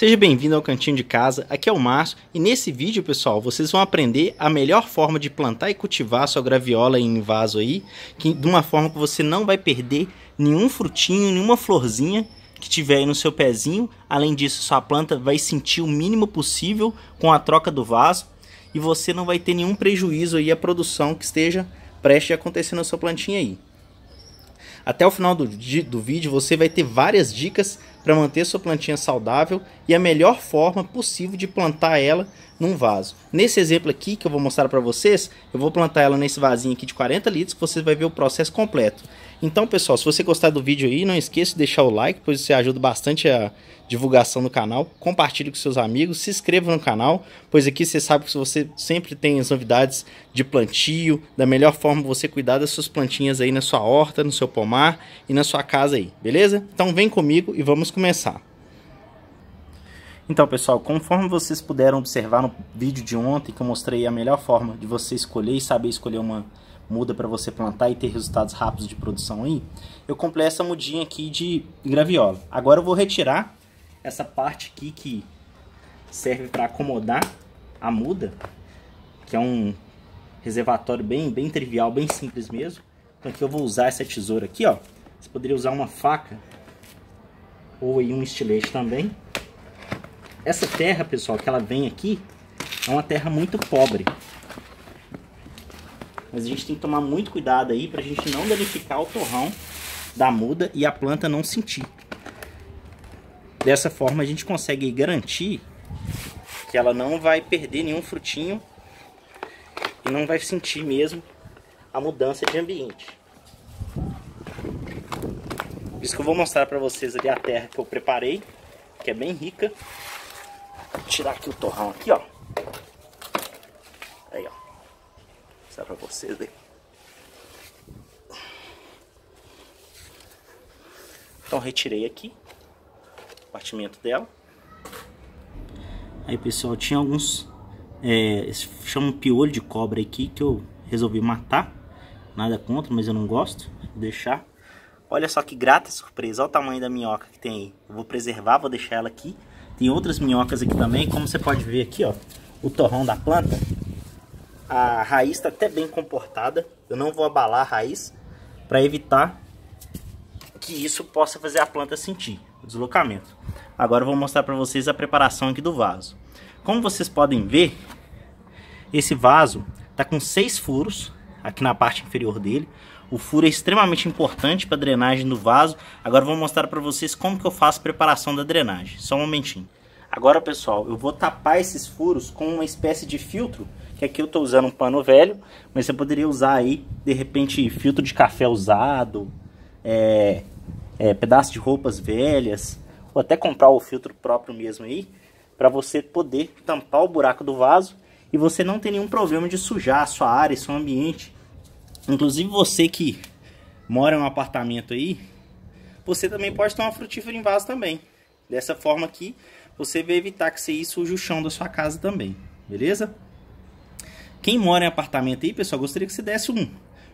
Seja bem-vindo ao Cantinho de Casa, aqui é o Marcio e nesse vídeo, pessoal, vocês vão aprender a melhor forma de plantar e cultivar sua graviola em vaso aí, de uma forma que você não vai perder nenhum frutinho, nenhuma florzinha que tiver aí no seu pezinho. Além disso, sua planta vai sentir o mínimo possível com a troca do vaso e você não vai ter nenhum prejuízo aí à produção que esteja prestes a acontecer na sua plantinha aí. Até o final do vídeo você vai ter várias dicas para manter sua plantinha saudável e a melhor forma possível de plantar ela num vaso. Nesse exemplo aqui que eu vou mostrar para vocês, eu vou plantar ela nesse vasinho aqui de 40 litros que você vai ver o processo completo. Então pessoal, se você gostar do vídeo aí, não esqueça de deixar o like, pois isso ajuda bastante a divulgação do canal. Compartilhe com seus amigos, se inscreva no canal, pois aqui você sabe que você sempre tem as novidades de plantio, da melhor forma você cuidar das suas plantinhas aí na sua horta, no seu pomar e na sua casa aí, beleza? Então vem comigo e vamos começar. Então pessoal, conforme vocês puderam observar no vídeo de ontem que eu mostrei a melhor forma de você escolher e saber escolher uma muda para você plantar e ter resultados rápidos de produção aí, eu comprei essa mudinha aqui de graviola. Agora eu vou retirar essa parte aqui que serve para acomodar a muda, que é um reservatório bem trivial, bem simples mesmo. Então aqui eu vou usar essa tesoura aqui, ó. Você poderia usar uma faca ou aí um estilete também. Essa terra, pessoal, que ela vem aqui, é uma terra muito pobre. Mas a gente tem que tomar muito cuidado aí pra gente não danificar o torrão da muda e a planta não sentir. Dessa forma a gente consegue garantir que ela não vai perder nenhum frutinho e não vai sentir mesmo a mudança de ambiente. Por isso que eu vou mostrar para vocês ali a terra que eu preparei, que é bem rica. Vou tirar aqui o torrão aqui, ó. Aí, ó. Vou mostrar para vocês aí. Então retirei aqui o compartimento dela. Aí, pessoal, tinha alguns chamam piolho de cobra aqui que eu resolvi matar. Nada contra, mas eu não gosto. Vou deixar. Olha só que grata surpresa, olha o tamanho da minhoca que tem aí. Eu vou preservar, vou deixar ela aqui. Tem outras minhocas aqui também, como você pode ver aqui, ó, o torrão da planta. A raiz está até bem comportada, eu não vou abalar a raiz para evitar que isso possa fazer a planta sentir o deslocamento. Agora eu vou mostrar para vocês a preparação aqui do vaso. Como vocês podem ver, esse vaso está com 6 furos aqui na parte inferior dele. O furo é extremamente importante para a drenagem do vaso. Agora eu vou mostrar para vocês como que eu faço a preparação da drenagem. Só um momentinho. Agora, pessoal, eu vou tapar esses furos com uma espécie de filtro, que aqui eu estou usando um pano velho, mas você poderia usar aí, de repente, filtro de café usado, pedaço de roupas velhas, ou até comprar o filtro próprio mesmo aí, para você poder tampar o buraco do vaso e você não ter nenhum problema de sujar a sua área, seu ambiente. Inclusive você que mora em um apartamento aí, você também pode ter uma frutífera em vaso também. Dessa forma aqui, você vai evitar que você suje o chão da sua casa também, beleza? Quem mora em apartamento aí, pessoal, gostaria que você desse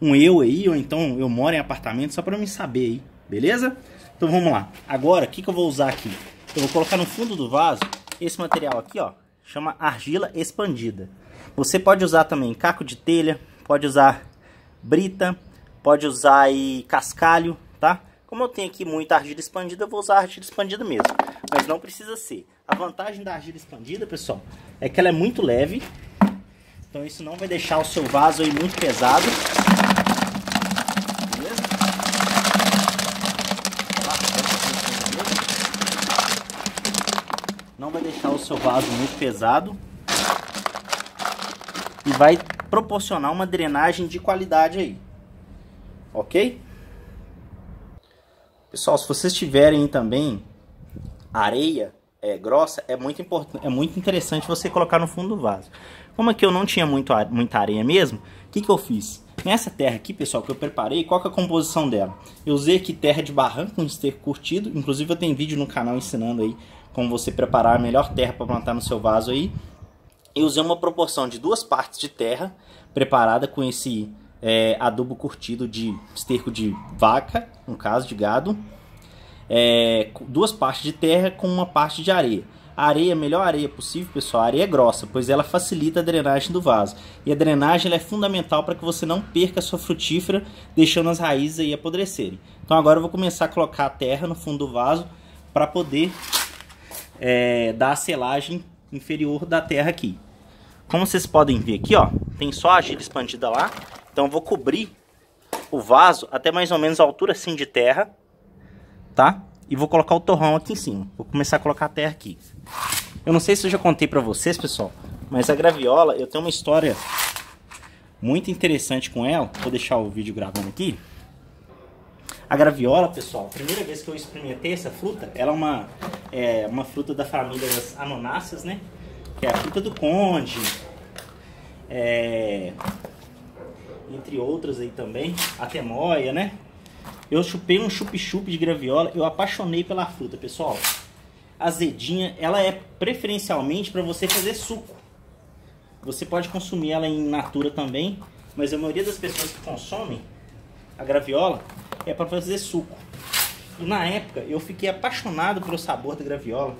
um eu aí, ou então eu moro em apartamento, só para me saber aí, beleza? Então vamos lá. Agora, o que que eu vou usar aqui? Eu vou colocar no fundo do vaso esse material aqui, ó, chama argila expandida. Você pode usar também caco de telha, pode usar brita, pode usar aí cascalho, tá? Como eu tenho aqui muita argila expandida, eu vou usar argila expandida mesmo, mas não precisa ser. A vantagem da argila expandida, pessoal, é que ela é muito leve, então isso não vai deixar o seu vaso aí muito pesado, beleza? Não vai deixar o seu vaso muito pesado e vai proporcionar uma drenagem de qualidade aí, ok? Pessoal, se vocês tiverem também areia grossa, é muito interessante você colocar no fundo do vaso. Como aqui eu não tinha muita areia mesmo, o que que eu fiz? Nessa terra aqui, pessoal, que eu preparei, qual que é a composição dela? Eu usei aqui terra de barranco, um esterco curtido, inclusive eu tenho vídeo no canal ensinando aí como você preparar a melhor terra para plantar no seu vaso aí. Eu usei uma proporção de 2 partes de terra preparada com esse adubo curtido de esterco de vaca, no caso de gado. 2 partes de terra com uma parte de areia. A areia, a melhor areia possível, pessoal, a areia grossa, pois ela facilita a drenagem do vaso. E a drenagem ela é fundamental para que você não perca a sua frutífera, deixando as raízes aí apodrecerem. Então agora eu vou começar a colocar a terra no fundo do vaso para poder dar a selagem inferior da terra aqui. Como vocês podem ver aqui, ó, tem só a Agila expandida lá. Então eu vou cobrir o vaso até mais ou menos a altura assim de terra, tá? E vou colocar o torrão aqui em cima. Vou começar a colocar a terra aqui. Eu não sei se eu já contei pra vocês, pessoal, mas a graviola, eu tenho uma história muito interessante com ela. Vou deixar o vídeo gravando aqui. A graviola, pessoal, a primeira vez que eu experimentei essa fruta, ela é uma fruta da família das anonáceas, né? Que é a fruta do conde, entre outras aí também, a temoia, né? Eu chupei um chup-chup de graviola, eu apaixonei pela fruta, pessoal. Azedinha, ela é preferencialmente para você fazer suco. Você pode consumir ela em natura também, mas a maioria das pessoas que consomem a graviola é para fazer suco. E na época eu fiquei apaixonado pelo sabor da graviola.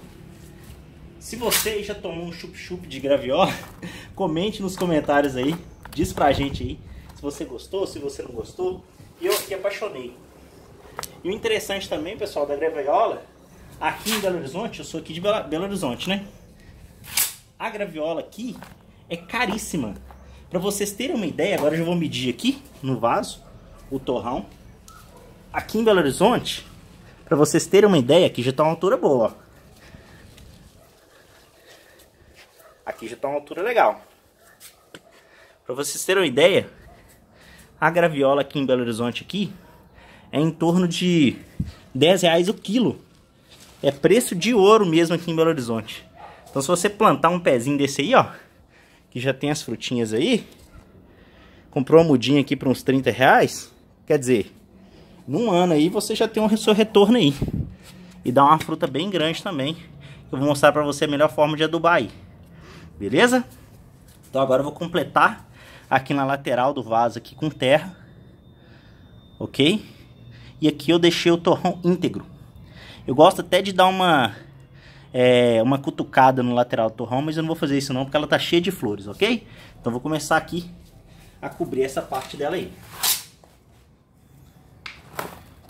Se você já tomou um chup-chup de graviola, comente nos comentários aí, diz pra gente aí se você gostou, se você não gostou. Eu aqui apaixonei. E o interessante também, pessoal, da graviola, aqui em Belo Horizonte, eu sou aqui de Belo Horizonte, né? A graviola aqui é caríssima. Para vocês terem uma ideia, agora eu já vou medir aqui no vaso, o torrão. Aqui em Belo Horizonte, para vocês terem uma ideia, aqui já tá uma altura boa. Aqui já tá uma altura legal. Para vocês terem uma ideia, a graviola aqui em Belo Horizonte aqui é em torno de R$10 o quilo. É preço de ouro mesmo aqui em Belo Horizonte. Então se você plantar um pezinho desse aí, ó, que já tem as frutinhas aí, comprou uma mudinha aqui por uns R$30, quer dizer, num ano aí você já tem o seu retorno aí. E dá uma fruta bem grande também. Eu vou mostrar pra você a melhor forma de adubar aí. Beleza? Então agora eu vou completar aqui na lateral do vaso aqui com terra, ok? E aqui eu deixei o torrão íntegro. Eu gosto até de dar uma cutucada no lateral do torrão, mas eu não vou fazer isso não, porque ela tá cheia de flores, ok? Então eu vou começar aqui a cobrir essa parte dela aí.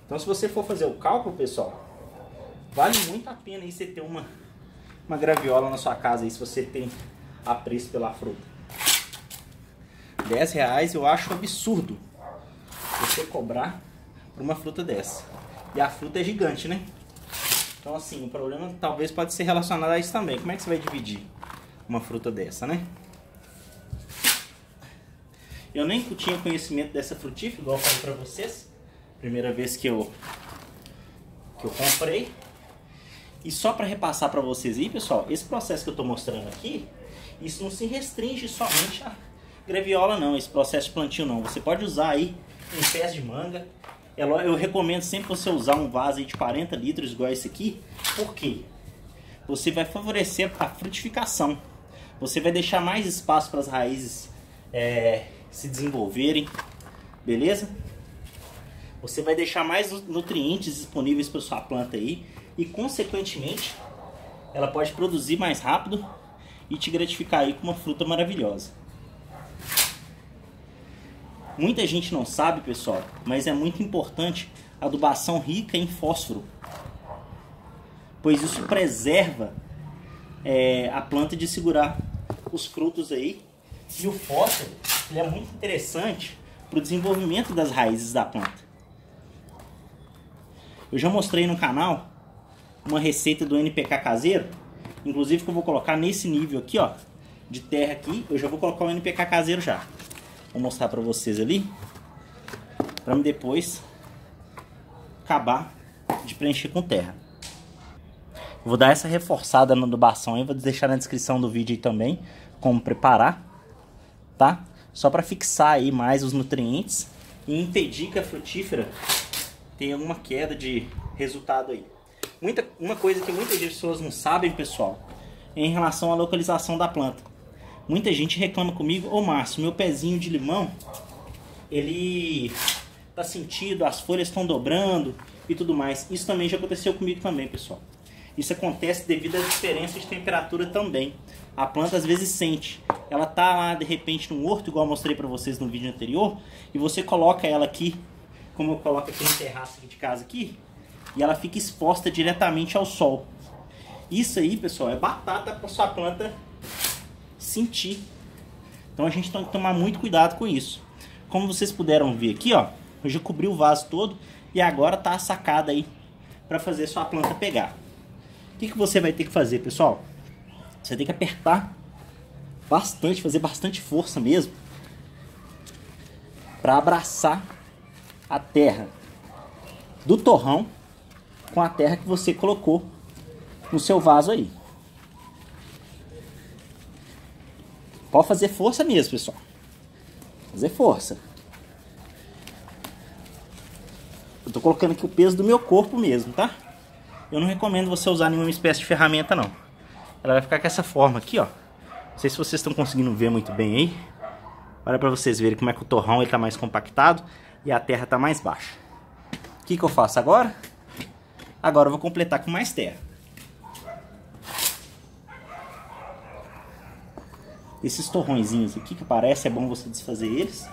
Então se você for fazer o cálculo, pessoal, vale muito a pena aí você ter uma graviola na sua casa aí, se você tem apreço pela fruta. R$10 eu acho absurdo você cobrar por uma fruta dessa. E a fruta é gigante, né? Então assim, o problema talvez pode ser relacionado a isso também. Como é que você vai dividir uma fruta dessa, né? Eu nem tinha conhecimento dessa frutífera, igual eu falei pra vocês. Primeira vez que eu comprei. E só pra repassar pra vocês aí, pessoal, esse processo que eu tô mostrando aqui, isso não se restringe somente a graviola não, esse processo de plantio não. Você pode usar aí em pés de manga. Eu recomendo sempre você usar um vaso aí de 40 litros igual esse aqui. Por quê? Você vai favorecer a frutificação. Você vai deixar mais espaço para as raízes se desenvolverem. Beleza? Você vai deixar mais nutrientes disponíveis para sua planta aí. E consequentemente, ela pode produzir mais rápido e te gratificar aí com uma fruta maravilhosa. Muita gente não sabe, pessoal, mas é muito importante a adubação rica em fósforo, pois isso preserva a planta de segurar os frutos aí. E o fósforo ele é muito interessante para o desenvolvimento das raízes da planta. Eu já mostrei no canal uma receita do NPK caseiro, inclusive que eu vou colocar nesse nível aqui, ó, de terra aqui, eu já vou colocar o NPK caseiro já. Vou mostrar pra vocês ali, pra depois acabar de preencher com terra. Vou dar essa reforçada na adubação aí, vou deixar na descrição do vídeo aí também como preparar, tá? Só pra fixar aí mais os nutrientes e impedir que a frutífera tenha alguma queda de resultado aí. Uma coisa que muitas pessoas não sabem, pessoal, é em relação à localização da planta. Muita gente reclama comigo, ô Márcio, meu pezinho de limão, ele tá sentido, as folhas estão dobrando e tudo mais. Isso também já aconteceu comigo também, pessoal. Isso acontece devido à diferença de temperatura também. A planta às vezes sente. Ela tá lá de repente num horto, igual eu mostrei para vocês no vídeo anterior, e você coloca ela aqui, como eu coloco aqui no terraço de casa aqui, e ela fica exposta diretamente ao sol. Isso aí, pessoal, é batata para sua planta sentir. Então a gente tem que tomar muito cuidado com isso. Como vocês puderam ver aqui, ó, eu já cobri o vaso todo e agora tá a sacada aí para fazer sua planta pegar. O que você vai ter que fazer, pessoal? Você tem que apertar bastante, fazer bastante força mesmo para abraçar a terra do torrão com a terra que você colocou no seu vaso aí. Pode fazer força mesmo, pessoal. Fazer força. Eu tô colocando aqui o peso do meu corpo mesmo, tá? Eu não recomendo você usar nenhuma espécie de ferramenta, não. Ela vai ficar com essa forma aqui, ó. Não sei se vocês estão conseguindo ver muito bem aí. Olha pra vocês verem como é que o torrão ele tá mais compactado e a terra tá mais baixa. O que que eu faço agora? Agora eu vou completar com mais terra. Esses torrõezinhos aqui que parece, é bom você desfazer eles.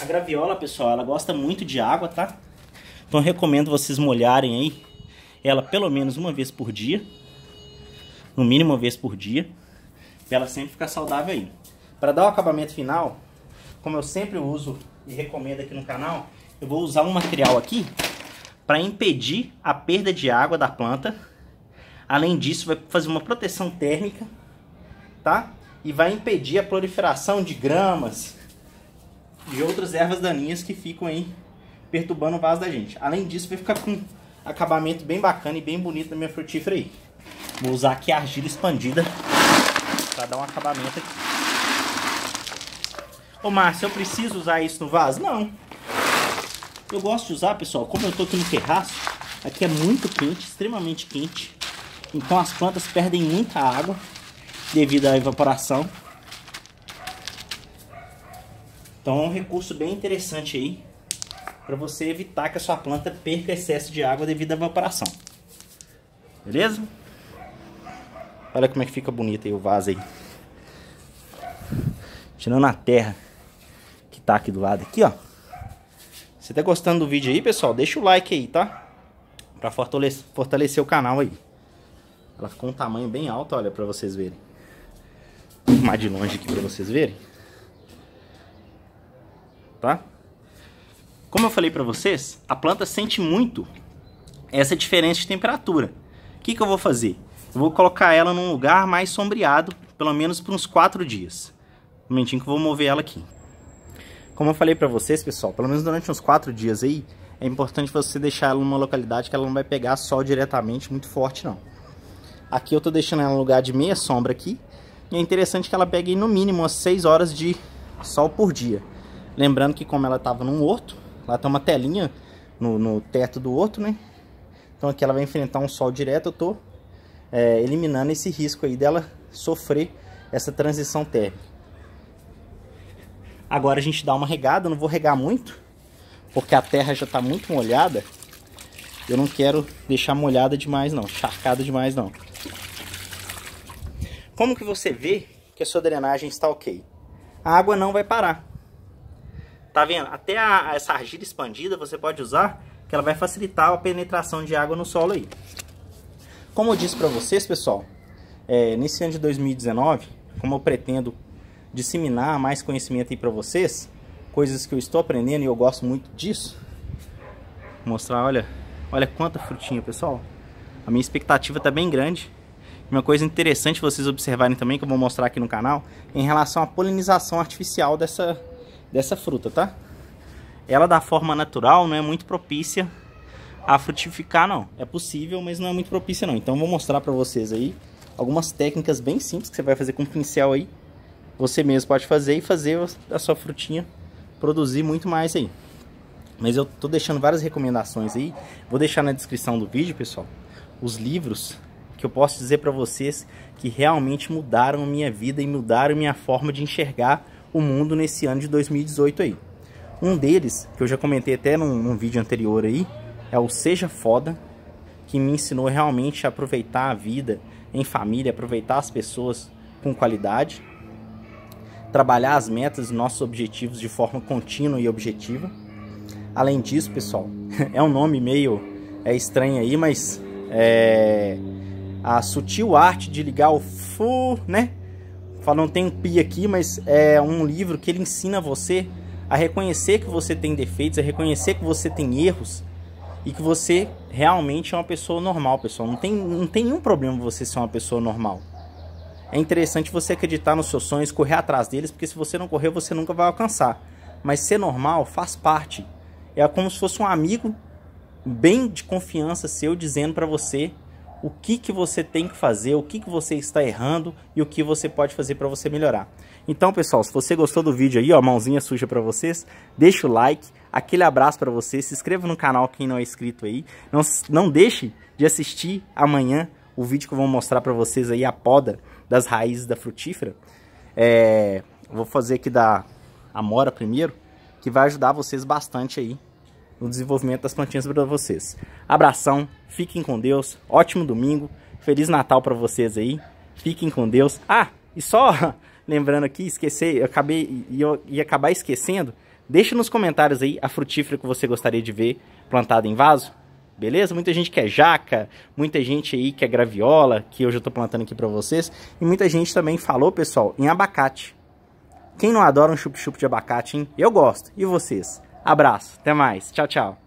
A graviola, pessoal, ela gosta muito de água, tá? Então eu recomendo vocês molharem aí ela pelo menos uma vez por dia. No mínimo uma vez por dia. Pra ela sempre ficar saudável aí. Para dar o acabamento final, como eu sempre uso e recomendo aqui no canal, eu vou usar um material aqui para impedir a perda de água da planta. Além disso, vai fazer uma proteção térmica, tá? E vai impedir a proliferação de gramas e outras ervas daninhas que ficam aí perturbando o vaso da gente. Além disso, vai ficar com um acabamento bem bacana e bem bonito na minha frutífera aí. Vou usar aqui a argila expandida para dar um acabamento aqui. Ô Márcio, eu preciso usar isso no vaso? Não. Eu gosto de usar, pessoal, como eu tô aqui no terraço, aqui é muito quente, extremamente quente. Então as plantas perdem muita água devido à evaporação. Então é um recurso bem interessante aí para você evitar que a sua planta perca excesso de água devido à evaporação. Beleza? Olha como é que fica bonito aí o vaso aí. Tirando a terra que tá aqui do lado aqui, ó. Você tá gostando do vídeo aí, pessoal? Deixa o like aí, tá? Pra fortalecer o canal aí. Ela ficou um tamanho bem alto, olha, pra vocês verem. Vou filmar de longe aqui pra vocês verem. Tá? Como eu falei pra vocês, a planta sente muito essa diferença de temperatura. O que que eu vou fazer? Eu vou colocar ela num lugar mais sombreado, pelo menos por uns 4 dias. Um momentinho que eu vou mover ela aqui. Como eu falei pra vocês, pessoal, pelo menos durante uns 4 dias aí, é importante você deixar ela numa localidade que ela não vai pegar sol diretamente muito forte, não. Aqui eu tô deixando ela num lugar de meia sombra aqui, e é interessante que ela pegue no mínimo umas 6 horas de sol por dia. Lembrando que como ela tava num horto, lá tem uma telinha no teto do horto, né? Então aqui ela vai enfrentar um sol direto, eu tô eliminando esse risco aí dela sofrer essa transição térmica. Agora a gente dá uma regada, eu não vou regar muito, porque a terra já está muito molhada. Eu não quero deixar molhada demais não, encharcada demais não. Como que você vê que a sua drenagem está ok? A água não vai parar. Tá vendo? Até essa argila expandida você pode usar, que ela vai facilitar a penetração de água no solo aí. Como eu disse para vocês, pessoal, nesse ano de 2019, como eu pretendo disseminar mais conhecimento aí para vocês, coisas que eu estou aprendendo e eu gosto muito disso. Vou mostrar, olha quanta frutinha, pessoal. A minha expectativa tá bem grande. Uma coisa interessante vocês observarem também, que eu vou mostrar aqui no canal, em relação à polinização artificial dessa fruta, tá? Ela da forma natural não é muito propícia a frutificar, não. É possível, mas não é muito propícia, não. Então eu vou mostrar para vocês aí algumas técnicas bem simples que você vai fazer com um pincel aí. Você mesmo pode fazer e fazer a sua frutinha produzir muito mais aí. Mas eu tô deixando várias recomendações aí. Vou deixar na descrição do vídeo, pessoal, os livros que que eu posso dizer para vocês que realmente mudaram minha vida e mudaram minha forma de enxergar o mundo nesse ano de 2018 aí. Um deles, que eu já comentei até num vídeo anterior aí, é o Seja Foda, que me ensinou realmente a aproveitar a vida em família, aproveitar as pessoas com qualidade, trabalhar as metas e nossos objetivos de forma contínua e objetiva. Além disso, pessoal, é um nome meio estranho aí, mas é A Sutil Arte de Ligar o FU, né? Não tem um pi aqui, mas é um livro que ele ensina você a reconhecer que você tem defeitos, a reconhecer que você tem erros e que você realmente é uma pessoa normal, pessoal. Não tem nenhum problema você ser uma pessoa normal. É interessante você acreditar nos seus sonhos, correr atrás deles, porque se você não correr, você nunca vai alcançar. Mas ser normal faz parte. É como se fosse um amigo bem de confiança seu dizendo para você o que você tem que fazer, o que você está errando e o que você pode fazer para você melhorar. Então, pessoal, se você gostou do vídeo aí, ó, mãozinha suja para vocês, deixa o like, aquele abraço para vocês, se inscreva no canal quem não é inscrito aí, não deixe de assistir amanhã o vídeo que eu vou mostrar para vocês aí, a poda das raízes da frutífera. Vou fazer aqui da amora primeiro, que vai ajudar vocês bastante aí no desenvolvimento das plantinhas para vocês. Abração, fiquem com Deus, ótimo domingo, Feliz Natal para vocês aí, fiquem com Deus. Ah, e só lembrando aqui, eu ia acabar esquecendo, deixa nos comentários aí a frutífera que você gostaria de ver plantada em vaso, beleza? Muita gente quer jaca, muita gente aí quer graviola, que eu já estou plantando aqui para vocês, e muita gente também falou, pessoal, em abacate. Quem não adora um chup-chup de abacate, hein? Eu gosto, e vocês? Abraço, até mais, tchau, tchau.